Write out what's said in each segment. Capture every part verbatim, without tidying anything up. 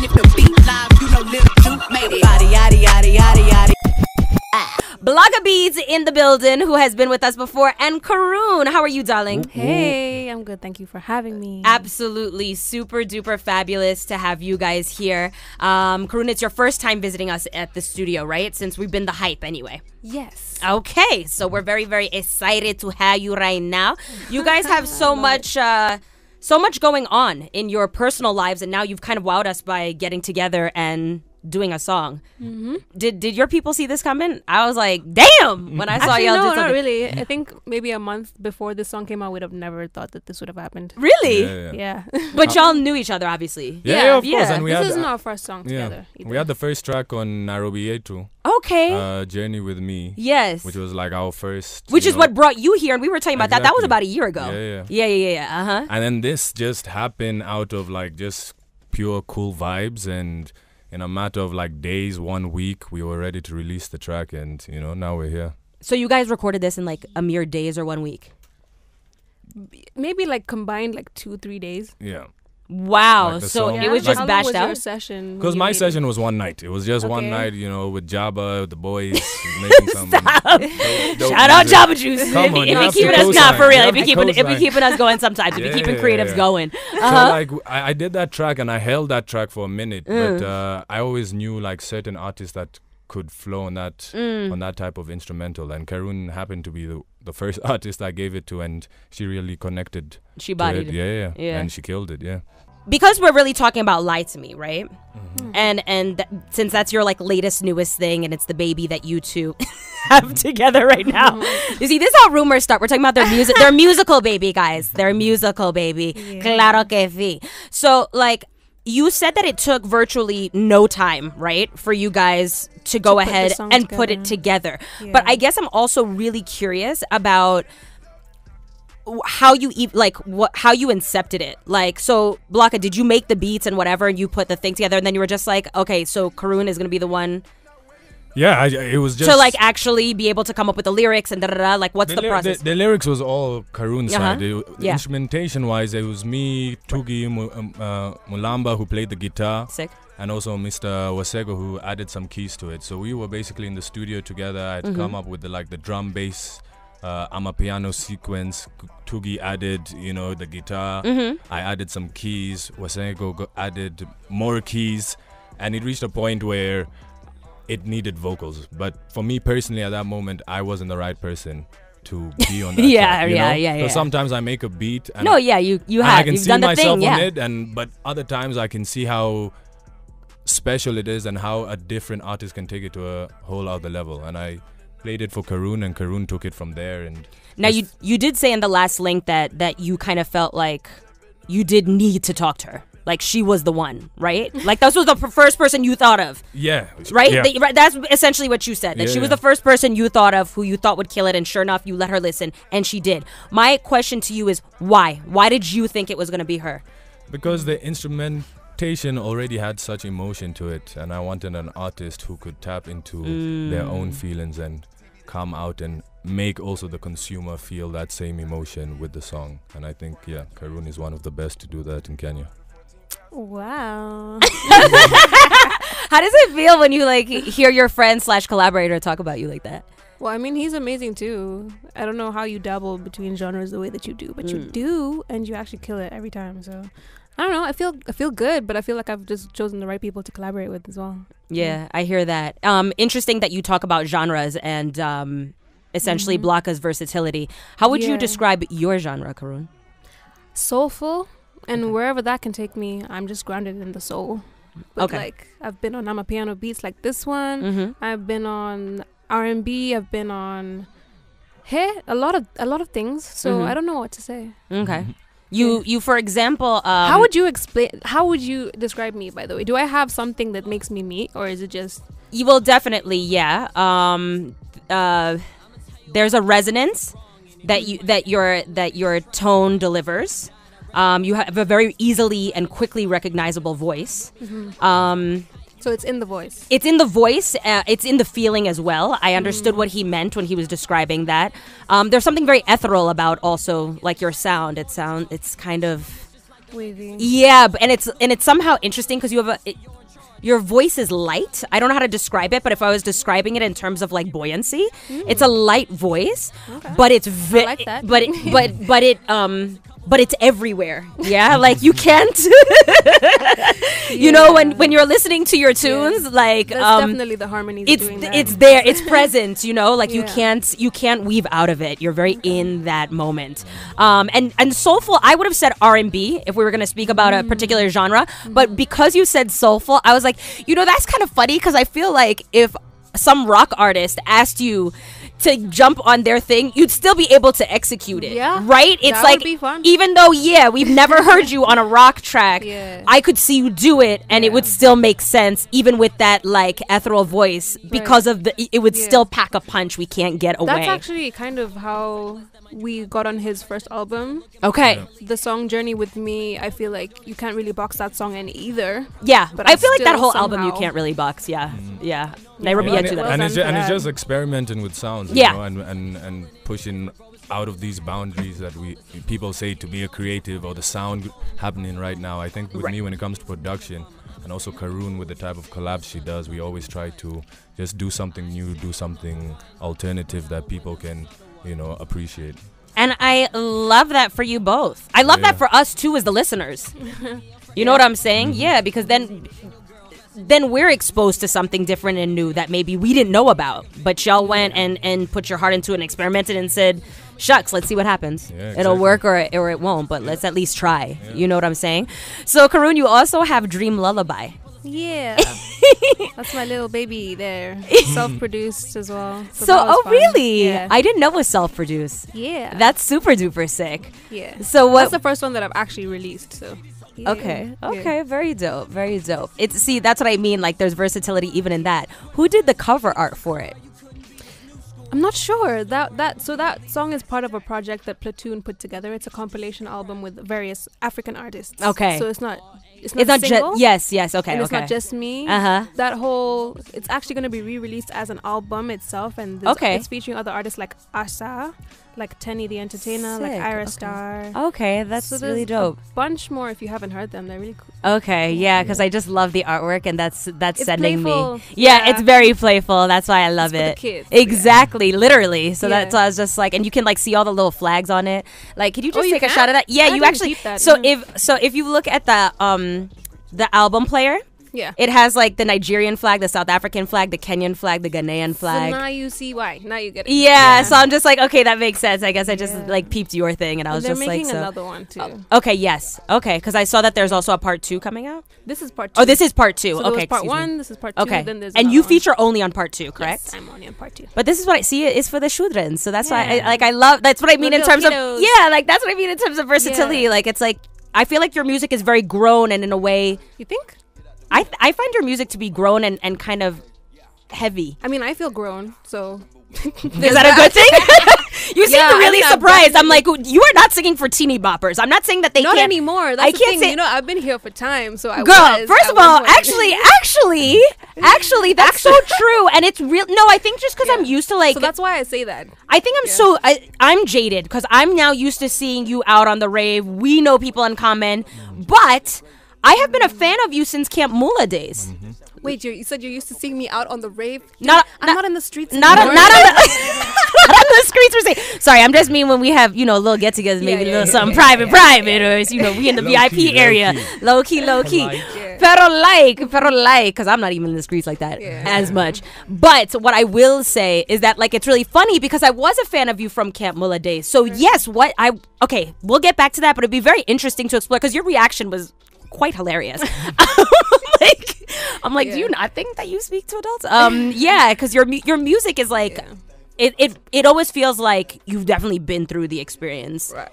And if the beat live, you know Lil Juke made it. Body, yaddy, yaddy, yaddy, yaddy. Blocka Beats in the building, who has been with us before, and Karun. How are you, darling? Mm-hmm. Hey, I'm good. Thank you for having me. Absolutely. Super duper fabulous to have you guys here. Um, Karun, it's your first time visiting us at the studio, right? Since we've been the hype anyway. Yes. Okay. So we're very, very excited to have you right now. You guys have so much... Uh, So much going on in your personal lives, and now you've kind of wowed us by getting together and doing a song. Mm-hmm. Did did your people see this coming? I was like, damn! When I saw Actually, y'all no, do something. No, not really. I think maybe a month before this song came out, we'd have never thought that this would have happened. Really? Yeah. yeah, yeah. But y'all knew each other, obviously. Yeah, yeah, yeah of yeah. course. And we this had, is not our first song yeah. together. Either. We had the first track on Nairobi eighty-two. Okay. Uh, Journey With Me. Yes. Which was like our first. Which is know, what brought you here, and we were talking about exactly. that. That was about a year ago. Yeah, yeah, yeah, yeah. yeah. Uh huh. And then this just happened out of like just pure cool vibes, and in a matter of like days, one week, we were ready to release the track, and you know, now we're here. So you guys recorded this in like a mere days or one week? Maybe like combined, like two, three days. Yeah. Wow, like so yeah. it was just like, bashed out? Because my session it? was one night. It was just okay. one night, you know, with Jabba, with the boys. making some Stop. Dope, dope Shout music. out Jabba Juice. Come on, if we keeping us, not for real, if we keeping, if we keeping us going sometimes, yeah, if we keeping creatives yeah. going. Uh-huh. So like, I, I did that track and I held that track for a minute, mm. but uh, I always knew like certain artists that could flow on that mm. on that type of instrumental, and Karun happened to be the, the first artist I gave it to, and she really connected. She bodied it. Yeah, yeah, yeah, and she killed it. Yeah. Because we're really talking about Lie to Me, right? Mm-hmm. And and th since that's your like latest newest thing, and it's the baby that you two have together right now. Mm-hmm. You see, this is how rumors start. We're talking about their music. They're musical baby, guys. They're musical baby. Yeah. Claro que sí. So like, you said that it took virtually no time, right, for you guys to go to ahead put and together. put it together. Yeah. But I guess I'm also really curious about how you e like what how you incepted it. Like, so Blocka, did you make the beats and whatever, and you put the thing together, and then you were just like, okay, so Karun is gonna be the one. Yeah, I, it was just to like actually be able to come up with the lyrics and da da da. Like, what's the, the process? The, the lyrics was all Karun's uh-huh. side. It, yeah. Instrumentation wise, it was me, Tugi um, uh, Mulamba, who played the guitar, sick, and also Mister Wasego, who added some keys to it. So we were basically in the studio together. I'd mm-hmm. come up with the, like the drum bass. Uh, Amapiano sequence. Tugi added, you know, the guitar. Mm-hmm. I added some keys. Wasego added more keys, and it reached a point where it needed vocals. But for me personally, at that moment, I wasn't the right person to be on that. yeah, track, you yeah, know? yeah, yeah. So sometimes I make a beat. And no, yeah, you you have. I can You've see done myself the thing, on yeah. it, and but other times I can see how special it is and how a different artist can take it to a whole other level, and I played it for Karun, and Karun took it from there. And now you you did say in the last link that that you kind of felt like you did need to talk to her, like she was the one, right? Like that was the first person you thought of. Yeah. Right. Yeah. That, that's essentially what you said. That yeah, she was yeah. the first person you thought of who you thought would kill it, and sure enough, you let her listen, and she did. My question to you is why? Why did you think it was going to be her? Because the instrument already had such emotion to it, and I wanted an artist who could tap into mm. their own feelings and come out and make also the consumer feel that same emotion with the song. And I think, yeah, Karun is one of the best to do that in Kenya. Wow. How does it feel when you like hear your friend slash collaborator talk about you like that? Well, I mean, he's amazing too. I don't know how you dabble between genres the way that you do, but mm. you do, and you actually kill it every time. So I don't know. I feel I feel good, but I feel like I've just chosen the right people to collaborate with as well. Yeah, I hear that. Um, interesting that you talk about genres and um, essentially mm-hmm. Blocka's versatility. How would yeah. you describe your genre, Karun? Soulful, and okay. wherever that can take me, I'm just grounded in the soul. But okay. like I've been on Amapiano beats like this one. Mm-hmm. I've been on R and B. I've been on hey, a lot of a lot of things. So mm-hmm. I don't know what to say. Okay. Mm-hmm. You, you, for example, um, how would you explain? How would you describe me? By the way, do I have something that makes me me, or is it just? You will definitely, yeah. Um, uh, there's a resonance that you that your that your tone delivers. Um, you have a very easily and quickly recognizable voice. Mm-hmm. Um, so it's in the voice. It's in the voice. Uh, it's in the feeling as well. I understood mm. what he meant when he was describing that. Um, there's something very ethereal about also like your sound. It sound. It's kind of breathing. Yeah, and it's and it's somehow interesting because you have a it, your voice is light. I don't know how to describe it, but if I was describing it in terms of like buoyancy, mm. it's a light voice, okay. but it's vi- I like that. but it, but but it um. But it's everywhere. Yeah, like you can't. you yeah. know, when, when you're listening to your tunes, yeah. like that's um, definitely the harmonies. It's doing that. It's there. It's present. You know, like yeah. you can't you can't weave out of it. You're very okay. in that moment. Um, and and soulful. I would have said R and B if we were going to speak about mm. a particular genre. Mm. But because you said soulful, I was like, you know, that's kind of funny because I feel like if some rock artist asked you to jump on their thing, you'd still be able to execute it, yeah, right? It's that like would be fun. Even though, yeah, we've never heard you on a rock track, yeah. I could see you do it, and yeah. it would still make sense, even with that like ethereal voice, right. because of the it would yeah. still pack a punch. We can't get away. That's actually kind of how we got on his first album. Okay, yeah. The song "Journey With Me." I feel like you can't really box that song in either. Yeah, but I, I feel like that whole somehow. album you can't really box. Yeah, mm. yeah. Nairobi yeah, and, it, and, it's ju- and it's just experimenting with sounds, yeah. you know, and, and and pushing out of these boundaries that we people say to be a creative or the sound happening right now. I think with right. me, when it comes to production, and also Karun with the type of collabs she does, we always try to just do something new, do something alternative that people can, you know, appreciate. And I love that for you both. I love yeah. that for us too, as the listeners. You yeah. know what I'm saying? Mm-hmm. Yeah, because then. then we're exposed to something different and new that maybe we didn't know about. But y'all went and, and put your heart into it and experimented and said, shucks, let's see what happens. Yeah, exactly. It'll work or or it won't, but yeah. let's at least try. Yeah. You know what I'm saying? So, Karun, you also have Dream Lullaby. Yeah. That's my little baby there. Self-produced as well. So, so oh, fun. really? Yeah. I didn't know it was self-produced. Yeah. That's super duper sick. Yeah. So what? That's the first one that I've actually released, so... Yeah. Okay. Okay. Yeah. Very dope. Very dope. It's see, that's what I mean. Like, there's versatility even in that. Who did the cover art for it? I'm not sure. That that so that song is part of a project that Platoon put together. It's a compilation album with various African artists. Okay. So it's not. It's not, it's not just yes, yes, okay, and it's okay. It's not just me. Uh huh. That whole it's actually going to be re-released as an album itself, and okay. it's featuring other artists like Asa, like Tenny the Entertainer, Sick. like Ira Star. Okay, okay that's so really dope. A bunch more if you haven't heard them. They're really cool. Okay, yeah, because yeah. I just love the artwork, and that's that's it's sending playful. me. Yeah, yeah, it's very playful. That's why I love it's it. For the kids, exactly, yeah. literally. So yeah. that's why I was just like, and you can like see all the little flags on it. Like, could you just oh, take you a shot of that? Yeah, I you actually. That, so yeah. if so, if you look at the um. the album player, yeah, it has like the Nigerian flag, the South African flag, the Kenyan flag, the Ghanaian flag. So now you see why. Now you get it. Yeah, yeah. So I'm just like, okay, that makes sense. I guess I just yeah. like peeped your thing, and I was They're just like, so. They're making another one too. Oh, okay, yes, okay, because I saw that there's also a part two coming out. This is part two. Oh, this is part two. So okay, there was part one. Me. This is part two. Okay, then there's and you feature one. only on part two, correct? Yes, I'm only on part two. But this is what I see is for the Shudrens, so that's yeah. why, I, like, I love. That's what I mean the in terms kiddos. of yeah, like that's what I mean in terms of versatility. Yeah. Like it's like. I feel like your music is very grown and in a way... You think? I th- I find your music to be grown and, and kind of heavy. I mean, I feel grown, so... Is that a good thing? You yeah, seem really I mean, surprised. I'm like, you are not singing for teeny boppers. I'm not saying that they not can't... Not anymore. That's I the can't thing. Say... You know, I've been here for time, so I Girl, was, first I of all, actually, actually, actually, that's so true. And it's real... No, I think just because yeah. I'm used to like... So that's why I say that. I think I'm yeah. so... I, I'm jaded because I'm now used to seeing you out on the rave. We know people in common. But I have been a fan of you since Camp Mula days. Mm-hmm. Wait, you said you used to seeing me out on the rave? Not, I'm not, not in the streets. Not, a, not, on, the, not on the streets. We're saying. Sorry, I'm just mean when we have, you know, little get-togethers, maybe yeah, yeah, a little yeah, something yeah, private, yeah, private, yeah. or, you know, we in the low V I P key, area. Low key, low key. Low key. Yeah. Pero like, pero like, because I'm not even in the streets like that yeah. as much. But what I will say is that, like, it's really funny because I was a fan of you from Camp Mula days. So, right. yes, what I, okay, we'll get back to that, but it'd be very interesting to explore because your reaction was quite hilarious. like, I'm like, yeah. do you not think that you speak to adults? Um, yeah, because your mu- your music is like, yeah. it, it it always feels like you've definitely been through the experience right.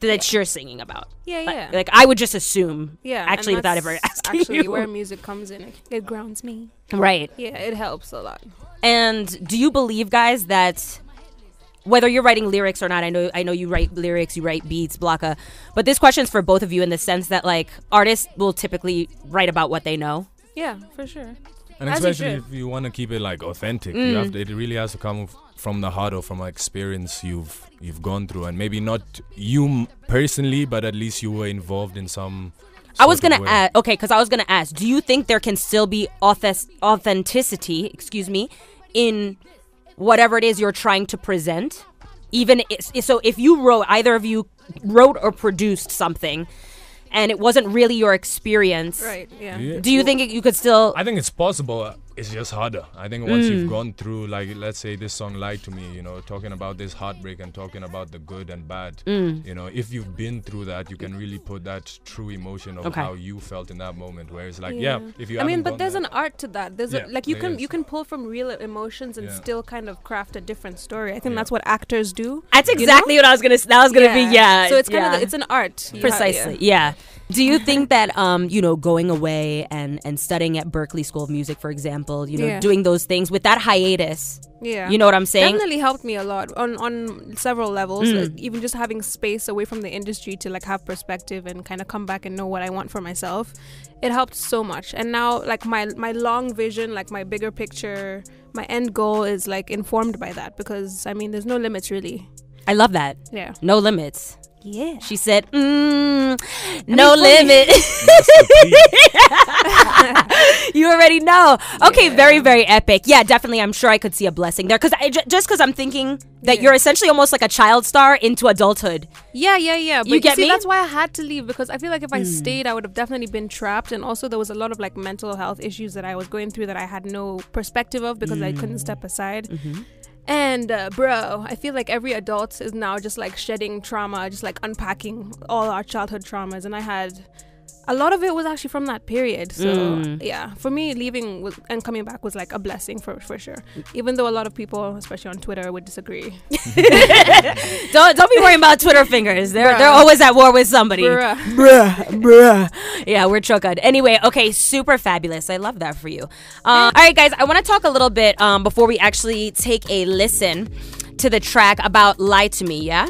that yeah. you're singing about. Yeah, yeah. Like, like I would just assume. Yeah, actually, without ever asking actually you. Where music comes in, it grounds me. Right. Yeah, it helps a lot. And do you believe, guys, that whether you're writing lyrics or not, I know I know you write lyrics, you write beats, Blocka, but this question's for both of you in the sense that like artists will typically write about what they know. Yeah, for sure. And As especially if you want to keep it like authentic, mm. you have to, it really has to come from the heart or from an experience you've you've gone through, and maybe not you personally, but at least you were involved in some. I was gonna ask, okay, because I was gonna ask, do you think there can still be auth- authenticity, excuse me, in whatever it is you're trying to present? Even if, so, if you wrote, either of you wrote or produced something, and it wasn't really your experience. Right. Yeah. yeah. Do you well, think it, you could still? I think it's possible. It's just harder. I think once mm. you've gone through, like, let's say this song "Lie to Me," you know, talking about this heartbreak and talking about the good and bad. Mm. You know, if you've been through that, you can really put that true emotion of okay. how you felt in that moment. Where it's like, yeah, yeah if you. I mean, but there's that, an art to that. There's yeah, a, like you there can is. you can pull from real emotions and yeah. still kind of craft a different story. I think yeah. that's what actors do. That's exactly you know? what I was gonna. That was gonna yeah. be yeah. So it's kind yeah. of the, it's an art. Yeah. Precisely. Yeah. yeah. Do you think that, um, you know, going away and, and studying at Berklee School of Music, for example, you know, yeah. doing those things with that hiatus, yeah. you know what I'm saying? Definitely helped me a lot on, on several levels, mm. uh, even just having space away from the industry to like have perspective and kind of come back and know what I want for myself. It helped so much. And now like my, my long vision, like my bigger picture, my end goal is like informed by that, because I mean, there's no limits really. I love that. Yeah. No limits. Yeah. She said, mm, no limit. You already know. Okay, yeah. very, very epic. Yeah, definitely. I'm sure I could see a blessing there. Cause I, j- just because I'm thinking that yeah. you're essentially almost like a child star into adulthood. Yeah, yeah, yeah. But you, you get see, me? That's why I had to leave, because I feel like if I mm. stayed, I would have definitely been trapped. And also there was a lot of like mental health issues that I was going through that I had no perspective of, because mm. I couldn't step aside. Mm-hmm. And uh, bro, I feel like every adult is now just like shedding trauma, just like unpacking all our childhood traumas. And I had a lot of it was actually from that period. So mm. yeah, for me, leaving was, and coming back was like a blessing for for sure. Even though a lot of people, especially on Twitter, would disagree. don't don't be worrying about Twitter fingers. They're bruh. they're always at war with somebody. Bruh, bruh, bruh. Yeah, we're choked. Anyway, okay, super fabulous. I love that for you. Um, all right, guys, I want to talk a little bit um, before we actually take a listen to the track about "Lie to Me." Yeah.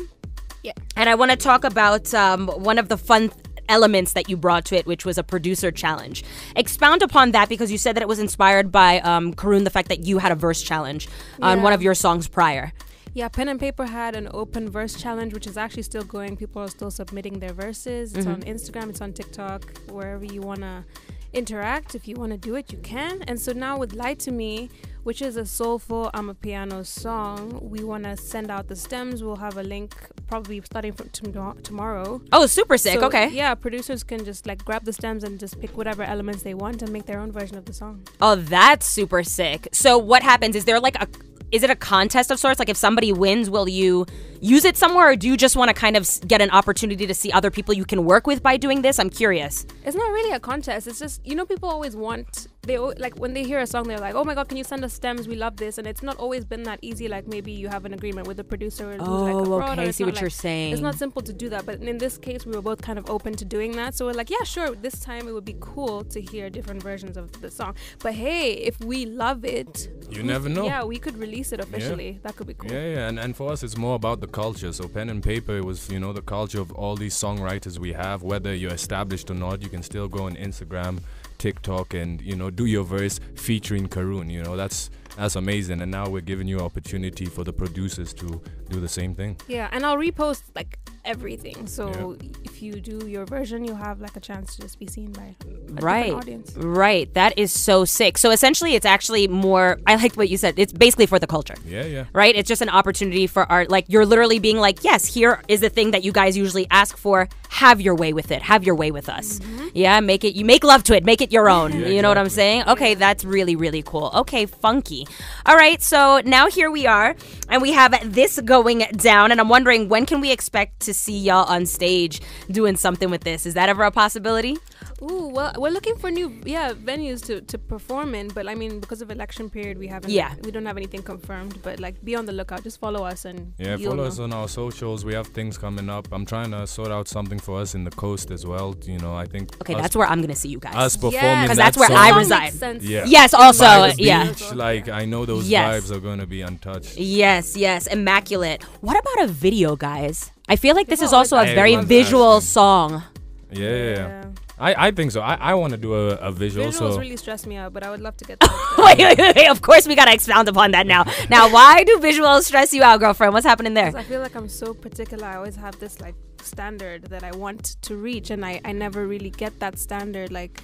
Yeah. And I want to talk about um, one of the fun. Th- elements that you brought to it, which was a producer challenge. Expound upon that, because you said that it was inspired by um, Karun, the fact that you had a verse challenge yeah. on one of your songs prior. Yeah, Pen and Paper had an open verse challenge, which is actually still going. People are still submitting their verses. It's mm-hmm. on Instagram, it's on TikTok, wherever you want to interact. If you want to do it, you can. And so now with Lie to Me, which is a soulful Amapiano song, we want to send out the stems. We'll have a link probably starting from tom- tomorrow. Oh, super sick. So, okay. Yeah, producers can just like grab the stems and just pick whatever elements they want and make their own version of the song. Oh, that's super sick. So what happens? Is there like a... Is it a contest of sorts? Like if somebody wins, will you use it somewhere? Or do you just want to kind of get an opportunity to see other people you can work with by doing this? I'm curious. It's not really a contest. It's just, you know, people always want, they like when they hear a song, they're like, oh my God, can you send us stems? We love this. And it's not always been that easy. Like maybe you have an agreement with the producer. Or oh, like a okay. I see what like, you're saying. It's not simple to do that. But in this case, we were both kind of open to doing that. So we're like, yeah, sure. This time it would be cool to hear different versions of the song. But hey, if we love it. You never know. Yeah, we could release it officially. Yeah. That could be cool. Yeah, yeah, and, and for us, it's more about the culture. So Pen and Paper, it was, you know, the culture of all these songwriters we have. Whether you're established or not, you can still go on Instagram, TikTok, and, you know, do your verse featuring Karun. You know, that's that's amazing. And now we're giving you opportunity for the producers to do the same thing. Yeah, and I'll repost, like, everything. So yeah. if you do your version, you have, like, a chance to just be seen by a right. different audience. Right. That is so sick. So essentially, it's actually more, I liked what you said. It's basically for the culture. Yeah, yeah. Right? It's just an opportunity for art. Like, you're literally being like, yes, here is the thing that you guys usually ask for. Have your way with it. Have your way with us. Mm-hmm. Yeah, make it, you make love to it. Make it your own. Yeah, you know exactly. what I'm saying? Okay, that's really, really cool. Okay, funky. All right, so now here we are, and we have this going down, and I'm wondering, when can we expect to see y'all on stage doing something with this? Is that ever a possibility? Ooh, well, we're looking for new yeah venues to, to perform in, but I mean, because of election period, we haven't yeah. we don't have anything confirmed, but like be on the lookout. Just follow us and yeah, follow know. us on our socials. We have things coming up. I'm trying to sort out something for us in the coast as well. You know, I think okay, us, that's where I'm gonna see you guys. Us performing, yeah, because that that's where song. I reside. Yeah. Yes, also Myers yeah. Beach, like I know those yes. vibes are gonna be untouched. Yes, yes, immaculate. What about a video, guys? I feel like this oh, is also I a very visual asking. song. Yeah. yeah. I, I think so. I, I want to do a, a visual. Visuals so. really stress me out, but I would love to get that. wait, wait, wait, wait. Of course, we got to expound upon that now. Now, why do visuals stress you out, girlfriend? What's happening there? I feel like I'm so particular. I always have this, like, standard that I want to reach, and I, I never really get that standard. Like,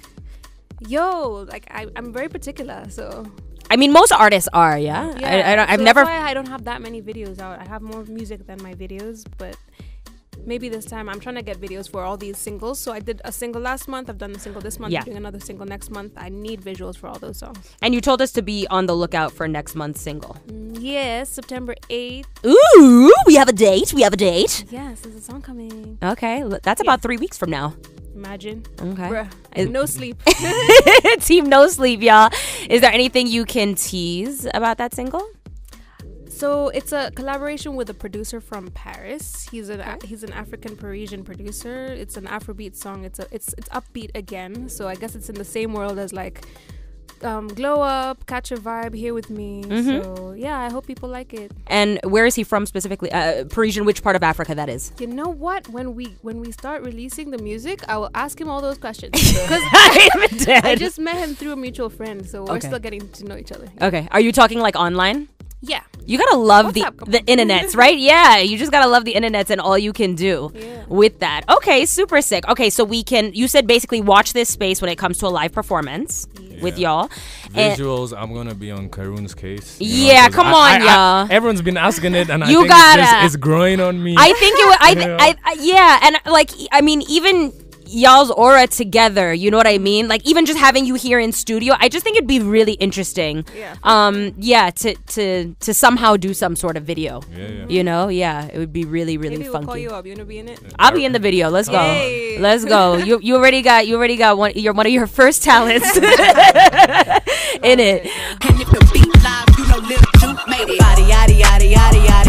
yo, like, I, I'm very particular, so... I mean, most artists are, yeah? yeah. I, I don't, I've so never... That's why I don't have that many videos out. I have more music than my videos, but... Maybe this time I'm trying to get videos for all these singles. So I did a single last month. I've done a single this month. Yeah. I'm doing another single next month. I need visuals for all those songs. And you told us to be on the lookout for next month's single. Yes, yeah, September eighth. Ooh, we have a date. We have a date. Yes, there's a song coming. Okay, that's about yeah. three weeks from now. Imagine. Okay. Bruh, it, no sleep. Team no sleep, y'all. Is there anything you can tease about that single? So it's a collaboration with a producer from Paris. He's an okay. he's an African Parisian producer. It's an Afrobeat song. It's a it's it's upbeat again. So I guess it's in the same world as like um, Glow Up, Catch a Vibe, Here With Me. Mm-hmm. So yeah, I hope people like it. And where is he from specifically? Uh, Parisian? Which part of Africa that is? You know what? When we when we start releasing the music, I will ask him all those questions. Because I just met him through a mutual friend, so we're okay. still getting to know each other. Okay. Are you talking like online? Yeah. You gotta love the, the internets, right? Yeah, you just gotta love the internets and all you can do yeah. with that. Okay, super sick. Okay, so we can, you said basically watch this space when it comes to a live performance yeah. with y'all. Visuals, and I'm gonna be on Karun's case. Yeah, know, come I, on, I, y'all. I, everyone's been asking it and you I think gotta. It's, just, it's growing on me. I think it would, I, th- I, I yeah, and like, I mean, even... y'all's aura together, you know what I mean? Like even just having you here in studio, I just think it'd be really interesting. Yeah. Um. Yeah. To to to somehow do some sort of video. Yeah. yeah. You know. Yeah. It would be really really Maybe funky. We'll call you up. You wanna be in it? I'll be in the video. Let's go. Yay. Let's go. You you already got you already got one. You're one of your first talents in it. And if the beat live, you know, live, you made it.